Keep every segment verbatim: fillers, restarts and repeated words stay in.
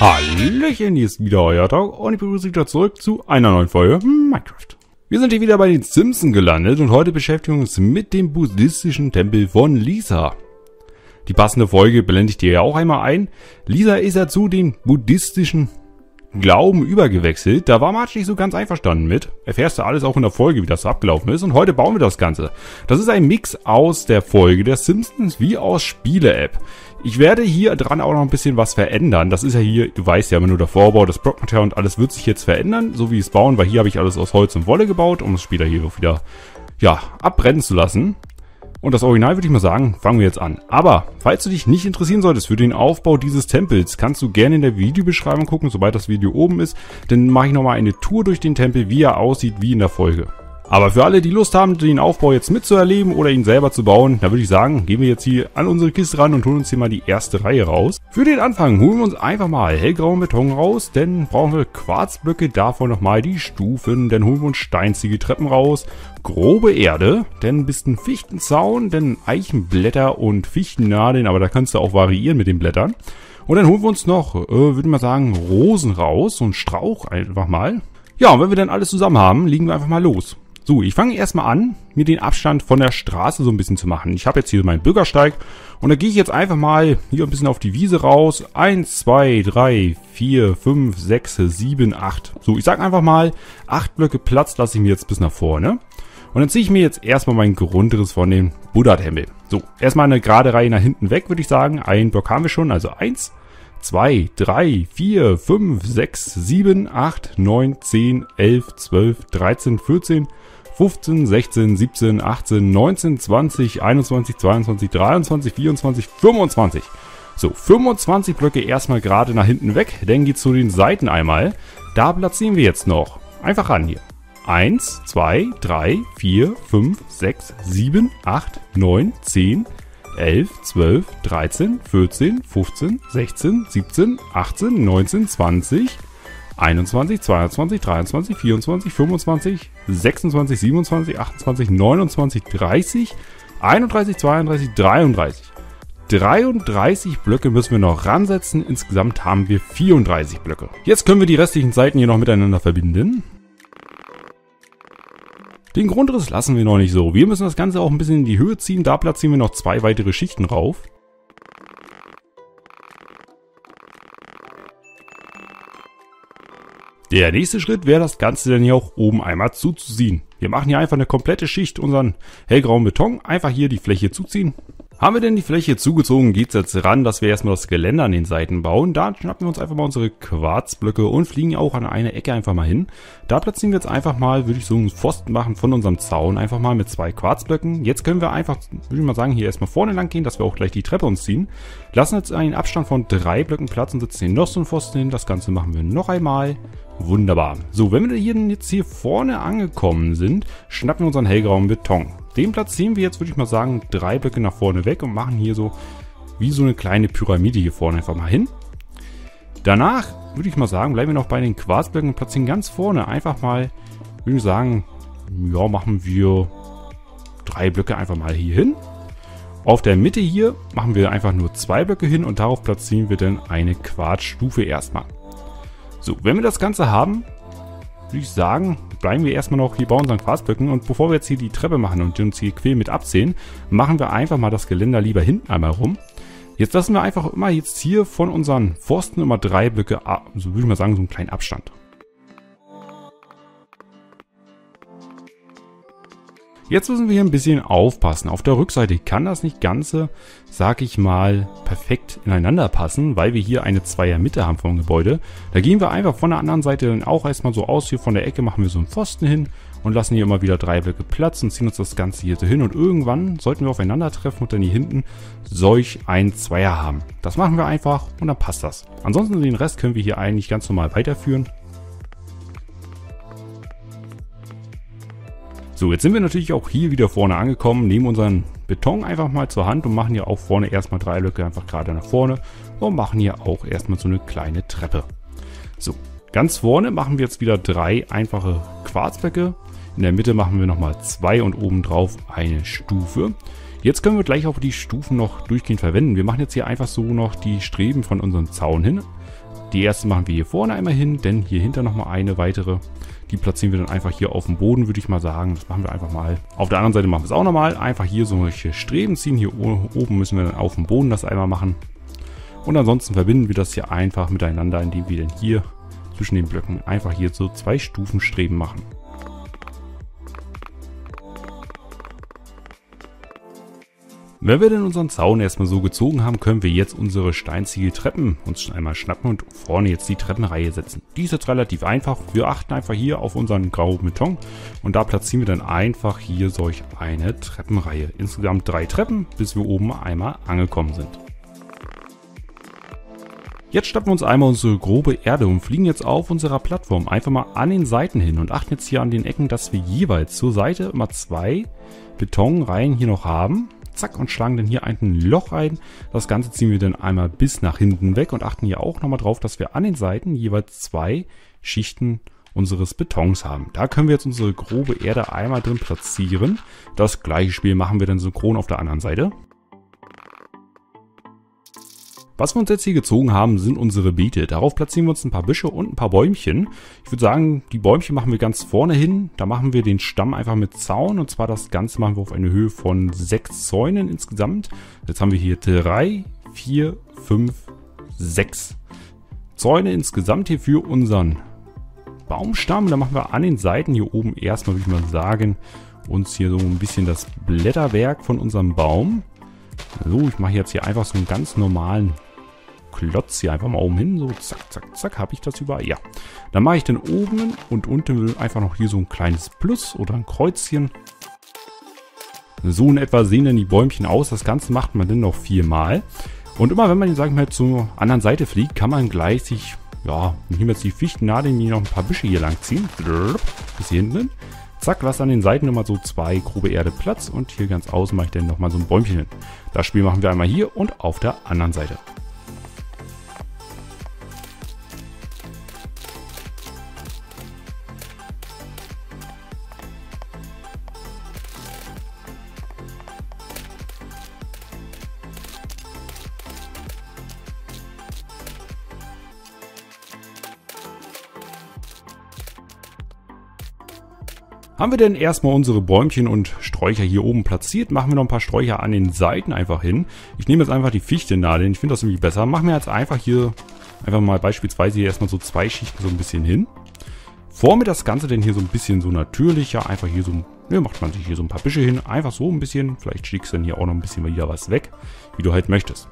Hallöchen, hier ist wieder euer Tag und ich begrüße wieder zurück zu einer neuen Folge Minecraft. Wir sind hier wieder bei den Simpsons gelandet und heute beschäftigen wir uns mit dem buddhistischen Tempel von Lisa. Die passende Folge blende ich dir ja auch einmal ein. Lisa ist ja zu dem buddhistischen Glauben übergewechselt. Da war Marge nicht so ganz einverstanden mit. Erfährst du alles auch in der Folge, wie das abgelaufen ist. Und heute bauen wir das Ganze. Das ist ein Mix aus der Folge der Simpsons wie aus Spiele-App. Ich werde hier dran auch noch ein bisschen was verändern. Das ist ja hier, du weißt ja immer nur der Vorbau, das Blockmaterial und alles wird sich jetzt verändern, so wie es bauen, weil hier habe ich alles aus Holz und Wolle gebaut, um es später hier wieder, ja, abbrennen zu lassen. Und das Original würde ich mal sagen, fangen wir jetzt an. Aber, falls du dich nicht interessieren solltest für den Aufbau dieses Tempels, kannst du gerne in der Videobeschreibung gucken, sobald das Video oben ist. Dann mache ich nochmal eine Tour durch den Tempel, wie er aussieht, wie in der Folge. Aber für alle, die Lust haben, den Aufbau jetzt mitzuerleben oder ihn selber zu bauen, da würde ich sagen, gehen wir jetzt hier an unsere Kiste ran und holen uns hier mal die erste Reihe raus. Für den Anfang holen wir uns einfach mal hellgrauen Beton raus, denn brauchen wir Quarzblöcke, davon nochmal die Stufen, dann holen wir uns steinzige Treppen raus, grobe Erde, dann ein bisschen Fichtenzaun, dann Eichenblätter und Fichtennadeln, aber da kannst du auch variieren mit den Blättern. Und dann holen wir uns noch, äh, würde ich mal sagen, Rosen raus, so einen Strauch einfach mal. Ja, und wenn wir dann alles zusammen haben, legen wir einfach mal los. So, ich fange erstmal an, mir den Abstand von der Straße so ein bisschen zu machen. Ich habe jetzt hier meinen Bürgersteig und da gehe ich jetzt einfach mal hier ein bisschen auf die Wiese raus. eins, zwei, drei, vier, fünf, sechs, sieben, acht. So, ich sage einfach mal, acht Blöcke Platz lasse ich mir jetzt bis nach vorne. Und dann ziehe ich mir jetzt erstmal meinen Grundriss von dem Buddha-Tempel. So, erstmal eine gerade Reihe nach hinten weg, würde ich sagen. Einen Block haben wir schon, also eins, zwei, drei, vier, fünf, sechs, sieben, acht, neun, zehn, elf, zwölf, dreizehn, vierzehn, fünfzehn, sechzehn, siebzehn, achtzehn, neunzehn, zwanzig, einundzwanzig, zweiundzwanzig, dreiundzwanzig, vierundzwanzig. So, fünfundzwanzig Blöcke erstmal gerade nach hinten weg. Dann geht's zu den Seiten einmal. Da platzieren wir jetzt noch. Einfach ran hier. eins, zwei, drei, vier, fünf, sechs, sieben, acht, neun, zehn, elf, zwölf, dreizehn, vierzehn, fünfzehn, sechzehn, siebzehn, achtzehn, neunzehn, zwanzig, einundzwanzig, zweiundzwanzig, dreiundzwanzig, dreiundzwanzig, vierundzwanzig, sechsundzwanzig, siebenundzwanzig, achtundzwanzig, neunundzwanzig, dreißig. dreiunddreißig Blöcke müssen wir noch ransetzen. Insgesamt haben wir vierunddreißig Blöcke. Jetzt können wir die restlichen Seiten hier noch miteinander verbinden. Den Grundriss lassen wir noch nicht so. Wir müssen das Ganze auch ein bisschen in die Höhe ziehen. Da platzieren wir noch zwei weitere Schichten rauf. Der nächste Schritt wäre, das Ganze dann hier auch oben einmal zuzuziehen. Wir machen hier einfach eine komplette Schicht, unseren hellgrauen Beton, einfach hier die Fläche zuziehen. Haben wir denn die Fläche zugezogen, geht's jetzt ran, dass wir erstmal das Geländer an den Seiten bauen. Da schnappen wir uns einfach mal unsere Quarzblöcke und fliegen auch an eine Ecke einfach mal hin. Da platzieren wir jetzt einfach mal, würde ich so einen Pfosten machen von unserem Zaun, einfach mal mit zwei Quarzblöcken. Jetzt können wir einfach, würde ich mal sagen, hier erstmal vorne lang gehen, dass wir auch gleich die Treppe uns ziehen. Lassen jetzt einen Abstand von drei Blöcken Platz und setzen hier noch so einen Pfosten hin. Das Ganze machen wir noch einmal. Wunderbar. So, wenn wir hier jetzt hier vorne angekommen sind, schnappen wir unseren hellgrauen Beton. Den platzieren wir jetzt, würde ich mal sagen, drei Blöcke nach vorne weg und machen hier so wie so eine kleine Pyramide hier vorne einfach mal hin. Danach, würde ich mal sagen, bleiben wir noch bei den Quarzblöcken und platzieren ganz vorne einfach mal, würde ich sagen, ja, machen wir drei Blöcke einfach mal hier hin. Auf der Mitte hier machen wir einfach nur zwei Blöcke hin und darauf platzieren wir dann eine Quarzstufe erstmal. So, wenn wir das Ganze haben, würde ich sagen, bleiben wir erstmal noch hier bei unseren Quarzblöcken. Und bevor wir jetzt hier die Treppe machen und uns hier quer mit abziehen, machen wir einfach mal das Geländer lieber hinten einmal rum. Jetzt lassen wir einfach immer jetzt hier von unseren Pfosten immer drei Blöcke, so würde ich mal sagen, so einen kleinen Abstand. Jetzt müssen wir hier ein bisschen aufpassen. Auf der Rückseite kann das nicht ganze, sag ich mal, perfekt ineinander passen, weil wir hier eine Zweiermitte haben vom Gebäude. Da gehen wir einfach von der anderen Seite dann auch erstmal so aus. Hier von der Ecke machen wir so einen Pfosten hin und lassen hier immer wieder drei Blöcke Platz und ziehen uns das Ganze hier so hin. Und irgendwann sollten wir aufeinander treffen und dann hier hinten solch ein Zweier haben. Das machen wir einfach und dann passt das. Ansonsten den Rest können wir hier eigentlich ganz normal weiterführen. So, jetzt sind wir natürlich auch hier wieder vorne angekommen, nehmen unseren Beton einfach mal zur Hand und machen hier auch vorne erstmal drei Blöcke einfach gerade nach vorne und machen hier auch erstmal so eine kleine Treppe. So, Ganz vorne machen wir jetzt wieder drei einfache Quarzblöcke. In der Mitte machen wir nochmal zwei und obendrauf eine Stufe. Jetzt können wir gleich auch die Stufen noch durchgehend verwenden. Wir machen jetzt hier einfach so noch die Streben von unserem Zaun hin. Die erste machen wir hier vorne einmal hin, denn hier hinter nochmal eine weitere. Die platzieren wir dann einfach hier auf dem Boden, würde ich mal sagen. Das machen wir einfach mal. Auf der anderen Seite machen wir es auch nochmal. Einfach hier solche Streben ziehen. Hier oben müssen wir dann auf dem Boden das einmal machen. Und ansonsten verbinden wir das hier einfach miteinander, indem wir dann hier zwischen den Blöcken einfach hier so zwei Stufen Streben machen. Wenn wir denn unseren Zaun erstmal so gezogen haben, können wir jetzt unsere Steinziegeltreppen uns schon einmal schnappen und vorne jetzt die Treppenreihe setzen. Die ist jetzt relativ einfach. Wir achten einfach hier auf unseren grauen Beton und da platzieren wir dann einfach hier solch eine Treppenreihe. Insgesamt drei Treppen, bis wir oben einmal angekommen sind. Jetzt schnappen wir uns einmal unsere grobe Erde und fliegen jetzt auf unserer Plattform einfach mal an den Seiten hin und achten jetzt hier an den Ecken, dass wir jeweils zur Seite immer zwei Betonreihen hier noch haben. Zack, und schlagen dann hier ein Loch ein. Das Ganze ziehen wir dann einmal bis nach hinten weg und achten hier auch nochmal drauf, dass wir an den Seiten jeweils zwei Schichten unseres Betons haben. Da können wir jetzt unsere grobe Erde einmal drin platzieren. Das gleiche Spiel machen wir dann synchron auf der anderen Seite. Was wir uns jetzt hier gezogen haben, sind unsere Beete. Darauf platzieren wir uns ein paar Büsche und ein paar Bäumchen. Ich würde sagen, die Bäumchen machen wir ganz vorne hin. Da machen wir den Stamm einfach mit Zaun. Und zwar das Ganze machen wir auf eine Höhe von sechs Zäunen insgesamt. Jetzt haben wir hier drei, vier, fünf, sechs Zäune insgesamt hier für unseren Baumstamm. Da machen wir an den Seiten hier oben erstmal, würde ich mal sagen, uns hier so ein bisschen das Blätterwerk von unserem Baum. So, ich mache jetzt hier einfach so einen ganz normalen Klotz hier einfach mal oben hin. So, zack, zack, zack, habe ich das überall. Ja, dann mache ich dann oben und unten einfach noch hier so ein kleines Plus oder ein Kreuzchen. So in etwa sehen dann die Bäumchen aus. Das Ganze macht man dann noch viermal. Und immer wenn man, sag ich mal, zur anderen Seite fliegt, kann man gleich sich, ja, nehmen wir jetzt die Fichtennadeln, die noch ein paar Büsche hier lang ziehen. Bis hier hinten. Zack, lass an den Seiten nochmal so zwei grobe Erde Platz und hier ganz außen mache ich dann nochmal so ein Bäumchen hin. Das Spiel machen wir einmal hier und auf der anderen Seite. Haben wir denn erstmal unsere Bäumchen und Sträucher hier oben platziert, machen wir noch ein paar Sträucher an den Seiten einfach hin. Ich nehme jetzt einfach die Fichtennadeln, ich finde das irgendwie besser. Machen wir jetzt einfach hier, einfach mal beispielsweise hier erstmal so zwei Schichten so ein bisschen hin. Forme das Ganze denn hier so ein bisschen so natürlicher, einfach hier so, ne, macht man sich hier so ein paar Büsche hin, einfach so ein bisschen. Vielleicht schickst du dann hier auch noch ein bisschen wieder was weg, wie du halt möchtest.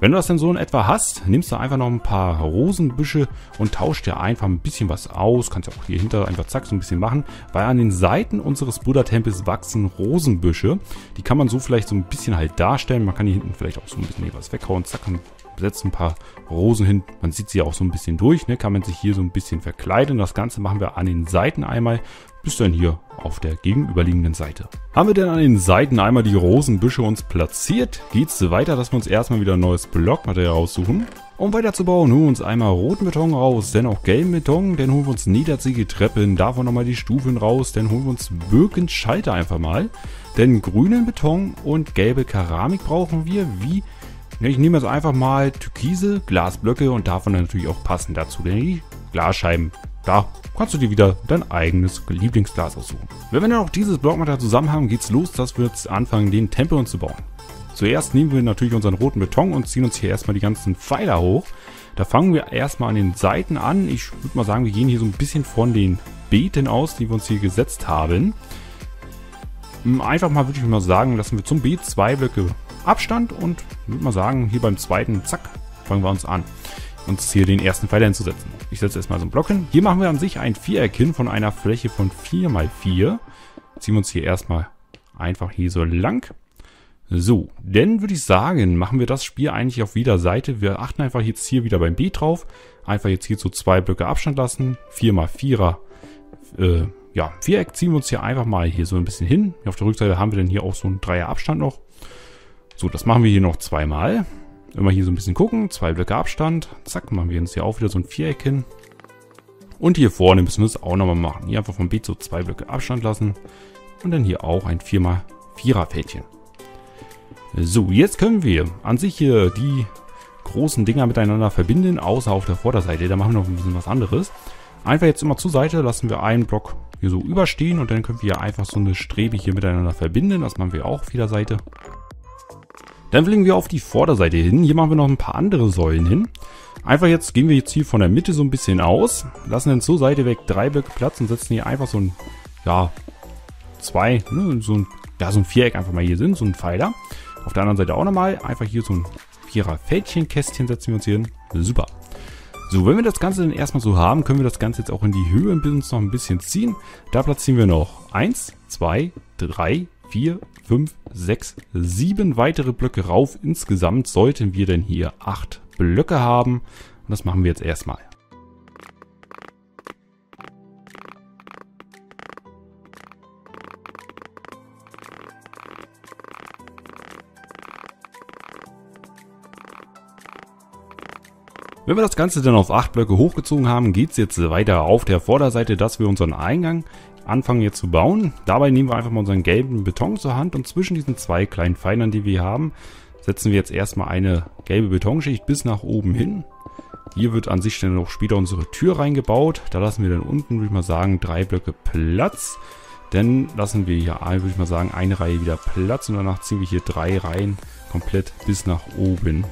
Wenn du das denn so in etwa hast, nimmst du einfach noch ein paar Rosenbüsche und tauscht dir einfach ein bisschen was aus. Kannst ja auch hier hinter einfach zack so ein bisschen machen, weil an den Seiten unseres Buddha-Tempels wachsen Rosenbüsche. Die kann man so vielleicht so ein bisschen halt darstellen. Man kann hier hinten vielleicht auch so ein bisschen was weghauen. Zack, und setzt ein paar Rosen hin. Man sieht sie auch so ein bisschen durch, ne? Kann man sich hier so ein bisschen verkleiden. Das Ganze machen wir an den Seiten einmal. Bis dann hier auf der gegenüberliegenden Seite. Haben wir denn an den Seiten einmal die Rosenbüsche uns platziert, geht's weiter, dass wir uns erstmal wieder ein neues Blockmaterial raussuchen. Um weiterzubauen, holen wir uns einmal roten Beton raus, dann auch gelben Beton, dann holen wir uns niederzige Treppen, davon nochmal die Stufen raus, dann holen wir uns Birkenschalter einfach mal. Denn grünen Beton und gelbe Keramik brauchen wir, wie ich nehme jetzt einfach mal türkise Glasblöcke und davon natürlich auch passend dazu, denn die Glasscheiben, da kannst du dir wieder dein eigenes Lieblingsglas aussuchen. Wenn wir dann auch dieses Blockmaterial zusammen haben, geht's los, dass wir jetzt anfangen, den Tempel uns zu bauen. Zuerst nehmen wir natürlich unseren roten Beton und ziehen uns hier erstmal die ganzen Pfeiler hoch. Da fangen wir erstmal an den Seiten an. Ich würde mal sagen, wir gehen hier so ein bisschen von den Beeten aus, die wir uns hier gesetzt haben. Einfach mal, würde ich mal sagen, lassen wir zum Beet zwei Blöcke Abstand und würde mal sagen, hier beim zweiten, zack, fangen wir uns an, uns hier den ersten Pfeiler hinzusetzen. Ich setze erstmal so einen Block hin. Hier machen wir an sich ein Viereck hin von einer Fläche von vier mal vier. Ziehen wir uns hier erstmal einfach hier so lang. So, dann würde ich sagen, machen wir das Spiel eigentlich auf jeder Seite. Wir achten einfach jetzt hier wieder beim B drauf. Einfach jetzt hier so zwei Blöcke Abstand lassen. vier mal vierer äh, ja, Viereck ziehen wir uns hier einfach mal hier so ein bisschen hin. Hier auf der Rückseite haben wir dann hier auch so einen Dreier Abstand noch. So, das machen wir hier noch zweimal. Immer hier so ein bisschen gucken, zwei Blöcke Abstand, zack, machen wir uns hier auch wieder so ein Viereck hin. Und hier vorne müssen wir es auch nochmal machen. Hier einfach vom Beet so zwei Blöcke Abstand lassen. Und dann hier auch ein vier mal vierer Fältchen. So, jetzt können wir an sich hier die großen Dinger miteinander verbinden, außer auf der Vorderseite. Da machen wir noch ein bisschen was anderes. Einfach jetzt immer zur Seite lassen wir einen Block hier so überstehen und dann können wir einfach so eine Strebe hier miteinander verbinden. Das machen wir auch auf jeder Seite. Dann fliegen wir auf die Vorderseite hin. Hier machen wir noch ein paar andere Säulen hin. Einfach jetzt gehen wir jetzt hier von der Mitte so ein bisschen aus, lassen dann zur Seite weg drei Blöcke Platz und setzen hier einfach so ein, ja, zwei, ne, so ein, ja, so ein Viereck einfach mal hier sind, so ein Pfeiler. Auf der anderen Seite auch nochmal, einfach hier so ein Vierer Fältchenkästchen setzen wir uns hier hin. Super. So, wenn wir das Ganze dann erstmal so haben, können wir das Ganze jetzt auch in die Höhe uns noch ein bisschen ziehen. Da platzieren wir noch eins, zwei, drei, vier, fünf, sechs, sieben weitere Blöcke rauf. Insgesamt sollten wir denn hier acht Blöcke haben. Und das machen wir jetzt erstmal. Wenn wir das Ganze dann auf acht Blöcke hochgezogen haben, geht es jetzt weiter auf der Vorderseite, dass wir unseren Eingang anfangen jetzt zu bauen. Dabei nehmen wir einfach mal unseren gelben Beton zur Hand und zwischen diesen zwei kleinen Pfeilern, die wir haben, setzen wir jetzt erstmal eine gelbe Betonschicht bis nach oben hin. Hier wird an sich dann noch später unsere Tür reingebaut. Da lassen wir dann unten, würde ich mal sagen, drei Blöcke Platz. Dann lassen wir hier, würde ich mal sagen, eine Reihe wieder Platz und danach ziehen wir hier drei Reihen komplett bis nach oben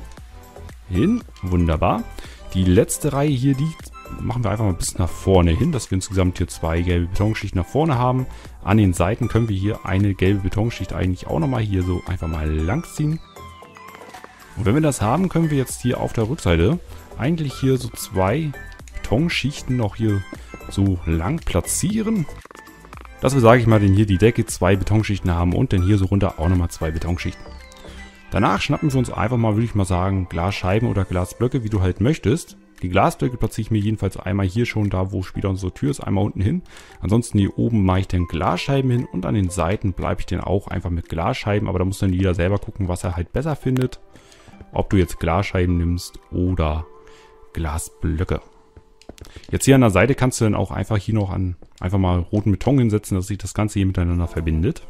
hin. Wunderbar. Die letzte Reihe hier, die machen wir einfach mal bis nach vorne hin, dass wir insgesamt hier zwei gelbe Betonschichten nach vorne haben. An den Seiten können wir hier eine gelbe Betonschicht eigentlich auch nochmal hier so einfach mal lang ziehen. Und wenn wir das haben, können wir jetzt hier auf der Rückseite eigentlich hier so zwei Betonschichten noch hier so lang platzieren. Dass wir, sage ich mal, denn hier die Decke zwei Betonschichten haben und dann hier so runter auch nochmal zwei Betonschichten. Danach schnappen wir uns einfach mal, würde ich mal sagen, Glasscheiben oder Glasblöcke, wie du halt möchtest. Die Glasblöcke platziere ich mir jedenfalls einmal hier schon da, wo später unsere Tür ist, einmal unten hin. Ansonsten hier oben mache ich dann Glasscheiben hin und an den Seiten bleibe ich dann auch einfach mit Glasscheiben. Aber da muss dann jeder selber gucken, was er halt besser findet. Ob du jetzt Glasscheiben nimmst oder Glasblöcke. Jetzt hier an der Seite kannst du dann auch einfach hier noch an, einfach mal roten Beton hinsetzen, dass sich das Ganze hier miteinander verbindet.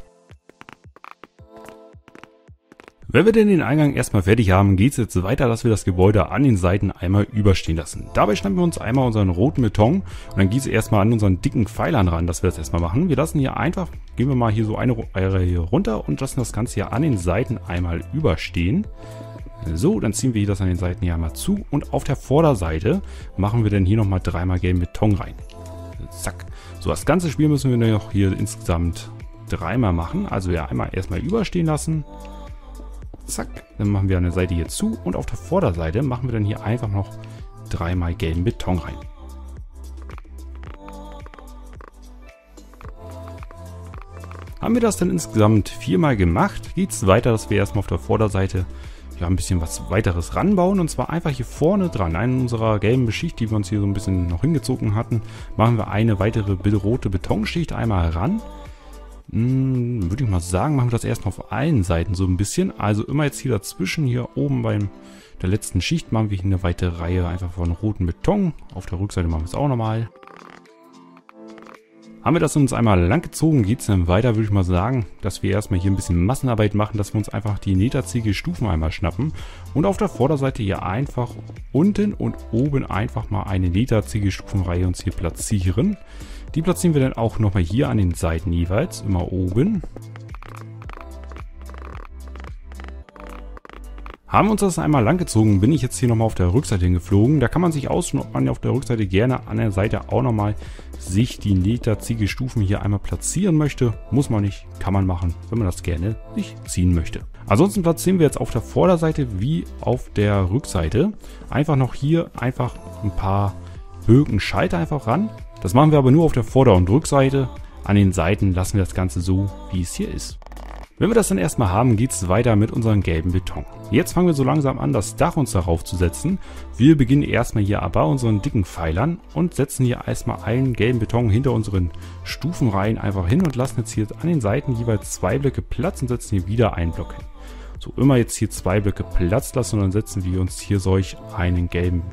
Wenn wir denn den Eingang erstmal fertig haben, geht es jetzt weiter, dass wir das Gebäude an den Seiten einmal überstehen lassen. Dabei schnappen wir uns einmal unseren roten Beton und dann geht es erstmal an unseren dicken Pfeilern ran, dass wir das erstmal machen. Wir lassen hier einfach, gehen wir mal hier so eine Reihe hier runter und lassen das Ganze hier an den Seiten einmal überstehen. So, dann ziehen wir das an den Seiten hier einmal zu und auf der Vorderseite machen wir dann hier nochmal dreimal gelben Beton rein. Zack. So, das ganze Spiel müssen wir noch hier insgesamt dreimal machen. Also ja, einmal erstmal überstehen lassen. Zack, dann machen wir an der Seite hier zu und auf der Vorderseite machen wir dann hier einfach noch dreimal gelben Beton rein. Haben wir das dann insgesamt viermal gemacht, geht es weiter, dass wir erstmal auf der Vorderseite ja ein bisschen was weiteres ranbauen und zwar einfach hier vorne dran. An unserer gelben Beschicht, die wir uns hier so ein bisschen noch hingezogen hatten, machen wir eine weitere rote Betonschicht einmal ran. Würde ich mal sagen, machen wir das erstmal auf allen Seiten so ein bisschen. Also immer jetzt hier dazwischen, hier oben bei der letzten Schicht machen wir hier eine weite Reihe einfach von rotem Beton. Auf der Rückseite machen wir es auch nochmal. Haben wir das uns einmal lang gezogen, geht es dann weiter, würde ich mal sagen, dass wir erstmal hier ein bisschen Massenarbeit machen, dass wir uns einfach die Netherziegel-Stufen einmal schnappen und auf der Vorderseite hier einfach unten und oben einfach mal eine Netherziegel-Stufenreihe uns hier platzieren. Die platzieren wir dann auch nochmal hier an den Seiten jeweils, immer oben. Haben wir uns das einmal lang gezogen, bin ich jetzt hier nochmal auf der Rückseite hingeflogen. Da kann man sich aussuchen, ob man auf der Rückseite gerne an der Seite auch nochmal sich die Netherziegel-Stufen hier einmal platzieren möchte. Muss man nicht, kann man machen, wenn man das gerne nicht ziehen möchte. Ansonsten platzieren wir jetzt auf der Vorderseite wie auf der Rückseite einfach noch hier einfach ein paar Bögenschalter einfach ran. Das machen wir aber nur auf der Vorder- und Rückseite. An den Seiten lassen wir das Ganze so, wie es hier ist. Wenn wir das dann erstmal haben, geht es weiter mit unserem gelben Beton. Jetzt fangen wir so langsam an, das Dach uns darauf zu setzen. Wir beginnen erstmal hier bei unseren dicken Pfeilern und setzen hier erstmal einen gelben Beton hinter unseren Stufenreihen einfach hin und lassen jetzt hier an den Seiten jeweils zwei Blöcke Platz und setzen hier wieder einen Block hin. So, immer jetzt hier zwei Blöcke Platz lassen und dann setzen wir uns hier solch einen gelben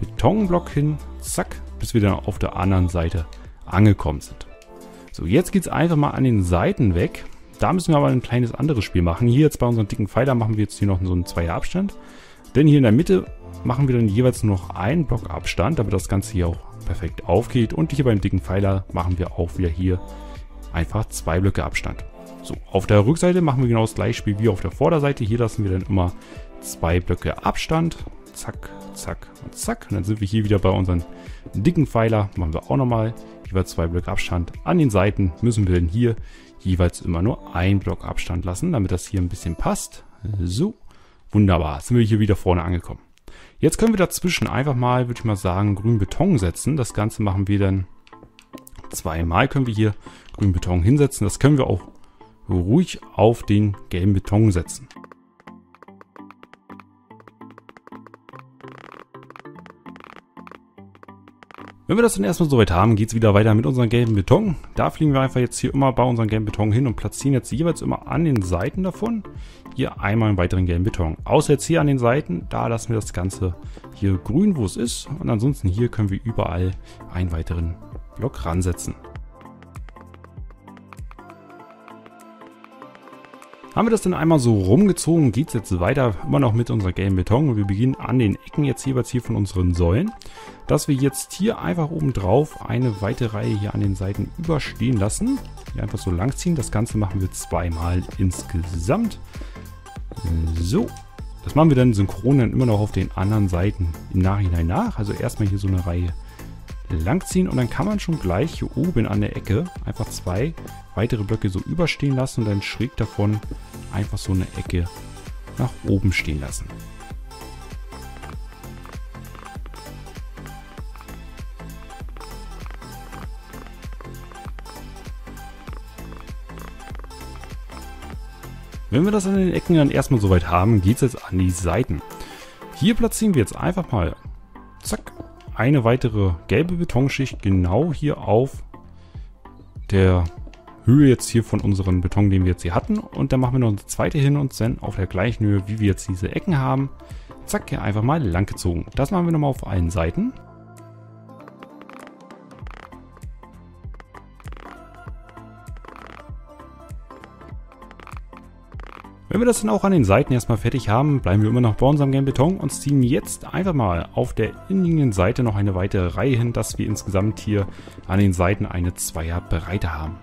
Betonblock hin. Zack. bis wir dann auf der anderen Seite angekommen sind. So, jetzt geht es einfach mal an den Seiten weg. Da müssen wir aber ein kleines anderes Spiel machen. Hier jetzt bei unseren dicken Pfeiler machen wir jetzt hier noch so einen Zweier Abstand. Denn hier in der Mitte machen wir dann jeweils nur noch einen Block Abstand, damit das Ganze hier auch perfekt aufgeht. Und hier beim dicken Pfeiler machen wir auch wieder hier einfach zwei Blöcke Abstand. So, auf der Rückseite machen wir genau das gleiche Spiel wie auf der Vorderseite. Hier lassen wir dann immer zwei Blöcke Abstand. Zack, zack und zack. Und dann sind wir hier wieder bei unseren dicken Pfeiler. Machen wir auch nochmal jeweils zwei Blöcke Abstand. An den Seiten müssen wir dann hier jeweils immer nur einen Block Abstand lassen, damit das hier ein bisschen passt. So, wunderbar. Sind wir hier wieder vorne angekommen. Jetzt können wir dazwischen einfach mal, würde ich mal sagen, grünen Beton setzen. Das Ganze machen wir dann zweimal. Können wir hier grünen Beton hinsetzen. Das können wir auch ruhig auf den gelben Beton setzen. Wenn wir das dann erstmal soweit haben, geht es wieder weiter mit unserem gelben Beton. Da fliegen wir einfach jetzt hier immer bei unserem gelben Beton hin und platzieren jetzt jeweils immer an den Seiten davon hier einmal einen weiteren gelben Beton. Außer jetzt hier an den Seiten, da lassen wir das Ganze hier grün, wo es ist. Und ansonsten hier können wir überall einen weiteren Block ransetzen. Haben wir das dann einmal so rumgezogen, geht es jetzt weiter immer noch mit unserer gelben Beton. Und wir beginnen an den Ecken jetzt jeweils hier von unseren Säulen, dass wir jetzt hier einfach oben drauf eine weite Reihe hier an den Seiten überstehen lassen. Hier einfach so lang ziehen. Das Ganze machen wir zweimal insgesamt. So, das machen wir dann synchron dann immer noch auf den anderen Seiten im Nachhinein nach. Also erstmal hier so eine Reihe lang ziehen und dann kann man schon gleich hier oben an der Ecke einfach zwei weitere Blöcke so überstehen lassen und dann schräg davon einfach so eine Ecke nach oben stehen lassen. Wenn wir das an den Ecken dann erstmal soweit haben, geht es jetzt an die Seiten. Hier platzieren wir jetzt einfach mal, zack, eine weitere gelbe Betonschicht genau hier auf der Höhe jetzt hier von unserem Beton, den wir jetzt hier hatten. Und dann machen wir noch eine zweite hin und dann auf der gleichen Höhe, wie wir jetzt diese Ecken haben. Zack, hier einfach mal lang gezogen. Das machen wir nochmal auf allen Seiten. Wenn wir das dann auch an den Seiten erstmal fertig haben, bleiben wir immer noch bei unserem gelben Beton und ziehen jetzt einfach mal auf der innenliegenden Seite noch eine weitere Reihe hin, dass wir insgesamt hier an den Seiten eine Zweierbreite haben.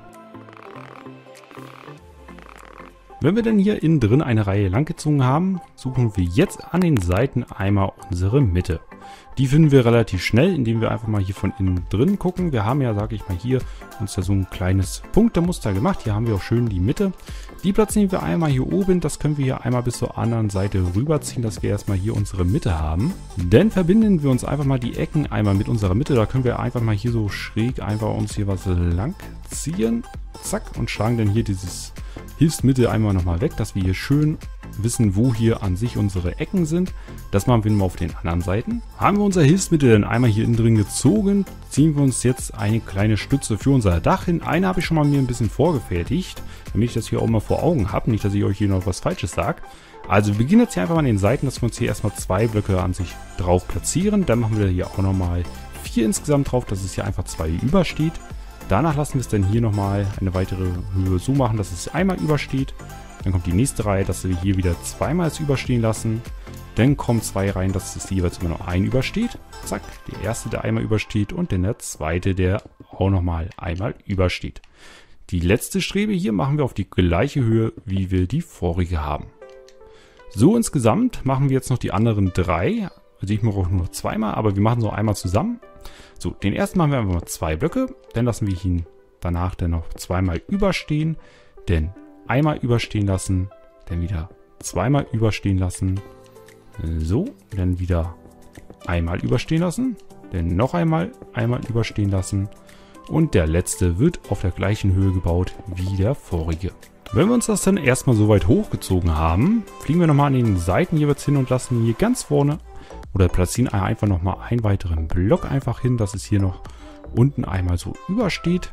Wenn wir dann hier innen drin eine Reihe lang gezogen haben, suchen wir jetzt an den Seiten einmal unsere Mitte. Die finden wir relativ schnell, indem wir einfach mal hier von innen drin gucken. Wir haben ja, sage ich mal, hier uns ja so ein kleines Punktemuster gemacht. Hier haben wir auch schön die Mitte. Die platzieren wir einmal hier oben. Das können wir hier einmal bis zur anderen Seite rüberziehen, dass wir erstmal hier unsere Mitte haben. Dann verbinden wir uns einfach mal die Ecken einmal mit unserer Mitte. Da können wir einfach mal hier so schräg einfach uns hier was lang ziehen. Zack, und schlagen dann hier dieses Hilfsmittel einmal nochmal weg, dass wir hier schön wissen, wo hier an sich unsere Ecken sind. Das machen wir mal auf den anderen Seiten. Haben wir unser Hilfsmittel dann einmal hier innen drin gezogen, ziehen wir uns jetzt eine kleine Stütze für unser Dach hin. Eine habe ich schon mal mir ein bisschen vorgefertigt, damit ich das hier auch mal vor Augen habe, nicht, dass ich euch hier noch was Falsches sage. Also wir beginnen jetzt hier einfach mal an den Seiten, dass wir uns hier erstmal zwei Blöcke an sich drauf platzieren. Dann machen wir hier auch nochmal vier insgesamt drauf, dass es hier einfach zwei übersteht. Danach lassen wir es dann hier nochmal eine weitere Höhe so machen, dass es einmal übersteht. Dann kommt die nächste Reihe, dass wir hier wieder zweimal es überstehen lassen. Dann kommen zwei Reihen, dass es jeweils immer noch ein übersteht. Zack, der erste, der einmal übersteht und dann der zweite, der auch nochmal einmal übersteht. Die letzte Strebe hier machen wir auf die gleiche Höhe, wie wir die vorige haben. So insgesamt machen wir jetzt noch die anderen drei. Also ich mache auch nur zweimal, aber wir machen so einmal zusammen. So, den ersten machen wir einfach mal zwei Blöcke. Dann lassen wir ihn danach dann noch zweimal überstehen. Dann einmal überstehen lassen. Dann wieder zweimal überstehen lassen. So, dann wieder einmal überstehen lassen. Dann noch einmal, einmal überstehen lassen. Und der letzte wird auf der gleichen Höhe gebaut wie der vorige. Wenn wir uns das dann erstmal so weit hochgezogen haben, fliegen wir nochmal an den Seiten jeweils hin und lassen hier ganz vorne oder platzieren einfach nochmal einen weiteren Block einfach hin, dass es hier noch unten einmal so übersteht.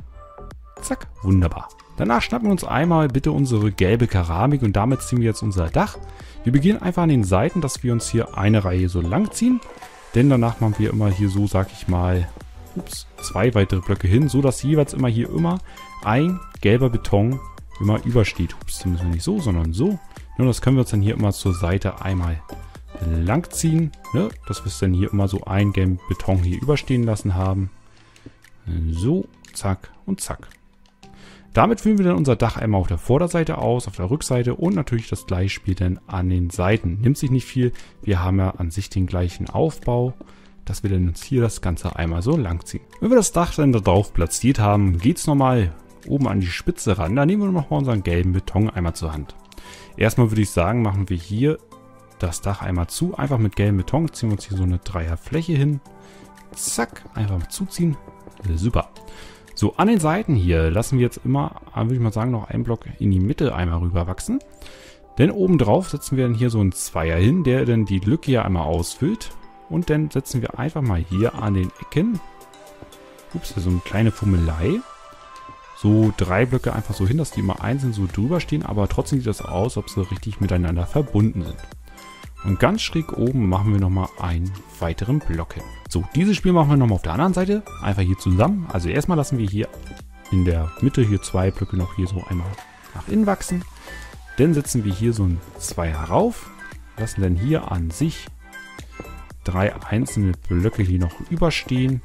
Zack, wunderbar. Danach schnappen wir uns einmal bitte unsere gelbe Keramik und damit ziehen wir jetzt unser Dach. Wir beginnen einfach an den Seiten, dass wir uns hier eine Reihe so lang ziehen, denn danach machen wir immer hier so, sag ich mal, ups, zwei weitere Blöcke hin, so dass jeweils immer hier immer ein gelber Beton immer übersteht. Ups, den müssen wir nicht so, sondern so. Und das können wir uns dann hier immer zur Seite einmal langziehen, ne? Dass wir es dann hier immer so einen gelben Beton hier überstehen lassen haben. So, zack und zack. Damit füllen wir dann unser Dach einmal auf der Vorderseite aus, auf der Rückseite und natürlich das gleiche Spiel dann an den Seiten. Nimmt sich nicht viel, wir haben ja an sich den gleichen Aufbau, dass wir dann uns hier das Ganze einmal so langziehen. Wenn wir das Dach dann da drauf platziert haben, geht es nochmal oben an die Spitze ran. Da nehmen wir nochmal unseren gelben Beton einmal zur Hand. Erstmal würde ich sagen, machen wir hier das Dach einmal zu, einfach mit gelbem Beton, ziehen wir uns hier so eine Dreierfläche hin. Zack, einfach mal zuziehen. Super. So, an den Seiten hier lassen wir jetzt immer, würde ich mal sagen, noch einen Block in die Mitte einmal rüber wachsen. Denn obendrauf setzen wir dann hier so einen Zweier hin, der dann die Lücke hier einmal ausfüllt. Und dann setzen wir einfach mal hier an den Ecken, ups, so eine kleine Fummelei, so drei Blöcke einfach so hin, dass die immer einzeln so drüber stehen. Aber trotzdem sieht das aus, ob sie richtig miteinander verbunden sind. Und ganz schräg oben machen wir nochmal einen weiteren Block hin. So, dieses Spiel machen wir nochmal auf der anderen Seite. Einfach hier zusammen. Also erstmal lassen wir hier in der Mitte hier zwei Blöcke noch hier so einmal nach innen wachsen. Dann setzen wir hier so ein Zweier rauf. Lassen dann hier an sich drei einzelne Blöcke hier noch überstehen.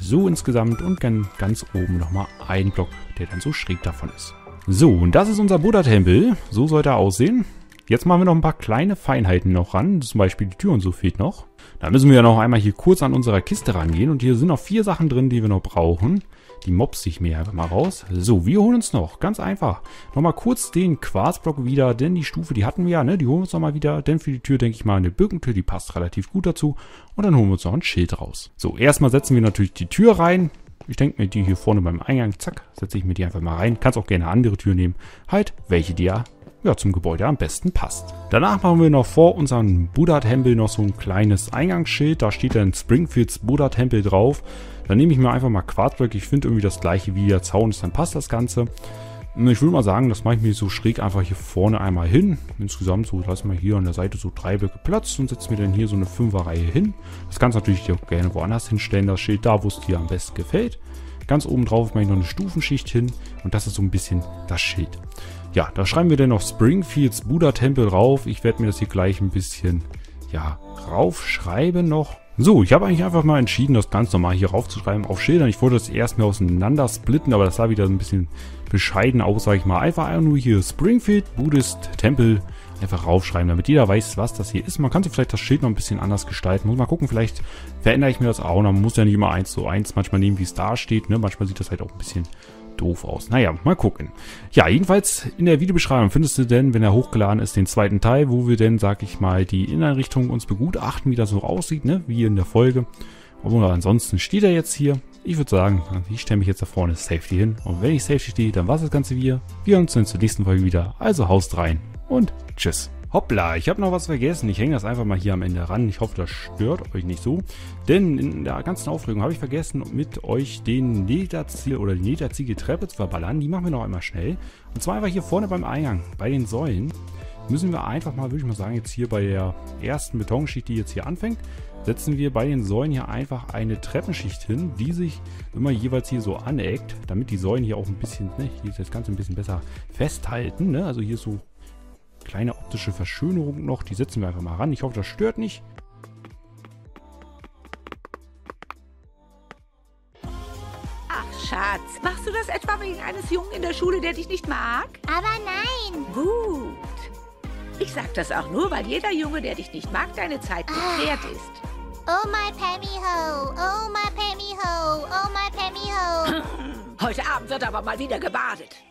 So insgesamt und dann ganz oben nochmal einen Block, der dann so schräg davon ist. So, und das ist unser Buddha-Tempel. So sollte er aussehen. Jetzt machen wir noch ein paar kleine Feinheiten noch ran, zum Beispiel die Tür und so fehlt noch. Da müssen wir ja noch einmal hier kurz an unserer Kiste rangehen und hier sind noch vier Sachen drin, die wir noch brauchen. Die mobs ich mir einfach mal raus. So, wir holen uns noch, ganz einfach, nochmal kurz den Quarzblock wieder, denn die Stufe, die hatten wir ja, ne? Die holen wir uns nochmal wieder, denn für die Tür denke ich mal eine Birkentür, die passt relativ gut dazu. Und dann holen wir uns noch ein Schild raus. So, erstmal setzen wir natürlich die Tür rein. Ich denke mir die hier vorne beim Eingang, zack, setze ich mir die einfach mal rein. Kannst auch gerne eine andere Tür nehmen, halt welche die ja... ja, zum Gebäude am besten passt. Danach machen wir noch vor unserem Buddha-Tempel noch so ein kleines Eingangsschild. Da steht dann Springfields Buddha-Tempel drauf. Da nehme ich mir einfach mal Quarzblöcke. Ich finde irgendwie das gleiche wie der Zaun ist, dann passt das Ganze. Ich würde mal sagen, das mache ich mir so schräg einfach hier vorne einmal hin. Insgesamt so lassen wir hier an der Seite so drei Blöcke Platz und setzen wir dann hier so eine Fünferreihe hin. Das kannst du natürlich auch gerne woanders hinstellen, das Schild da, wo es dir am besten gefällt. Ganz oben drauf mache ich noch eine Stufenschicht hin und das ist so ein bisschen das Schild. Ja, da schreiben wir dann noch Springfields Buddha-Tempel rauf. Ich werde mir das hier gleich ein bisschen, ja, raufschreiben noch. So, ich habe eigentlich einfach mal entschieden, das ganz normal hier raufzuschreiben auf Schildern. Ich wollte das erst mal auseinander splitten, aber das sah wieder ein bisschen bescheiden aus, sage ich mal. Einfach nur hier Springfield Buddhist Temple einfach raufschreiben, damit jeder weiß, was das hier ist. Man kann sich vielleicht das Schild noch ein bisschen anders gestalten. Muss mal gucken, vielleicht verändere ich mir das auch noch. Man muss ja nicht immer eins zu eins manchmal nehmen, wie es da steht, ne? Manchmal sieht das halt auch ein bisschen doof aus. Naja, mal gucken. Ja, jedenfalls in der Videobeschreibung findest du denn, wenn er hochgeladen ist, den zweiten Teil, wo wir denn, sag ich mal, die Inneneinrichtung uns begutachten, wie das so aussieht, ne? Wie in der Folge. Aber ansonsten steht er jetzt hier. Ich würde sagen, ich stelle mich jetzt da vorne Safety hin. Und wenn ich Safety stehe, dann war es das Ganze wieder. Wir hören uns dann zur nächsten Folge wieder. Also haust rein und tschüss. Hoppla, ich habe noch was vergessen. Ich hänge das einfach mal hier am Ende ran. Ich hoffe, das stört euch nicht so. Denn in der ganzen Aufregung habe ich vergessen, mit euch den Netherziegel oder die Netherziegel-Treppe zu verballern. Die machen wir noch einmal schnell. Und zwar einfach hier vorne beim Eingang, bei den Säulen, müssen wir einfach mal, würde ich mal sagen, jetzt hier bei der ersten Betonschicht, die jetzt hier anfängt, setzen wir bei den Säulen hier einfach eine Treppenschicht hin, die sich immer jeweils hier so aneckt, damit die Säulen hier auch ein bisschen, ne, hier das Ganze ein bisschen besser festhalten, ne? Also hier ist so kleine optische Verschönerung noch, die setzen wir einfach mal ran. Ich hoffe, das stört nicht. Ach Schatz, machst du das etwa wegen eines Jungen in der Schule, der dich nicht mag? Aber nein. Gut. Ich sag das auch nur, weil jeder Junge, der dich nicht mag, deine Zeit nicht wert ist. Oh my Pammy ho, oh my Pammy ho, oh my Pammy ho. Heute Abend wird aber mal wieder gebadet.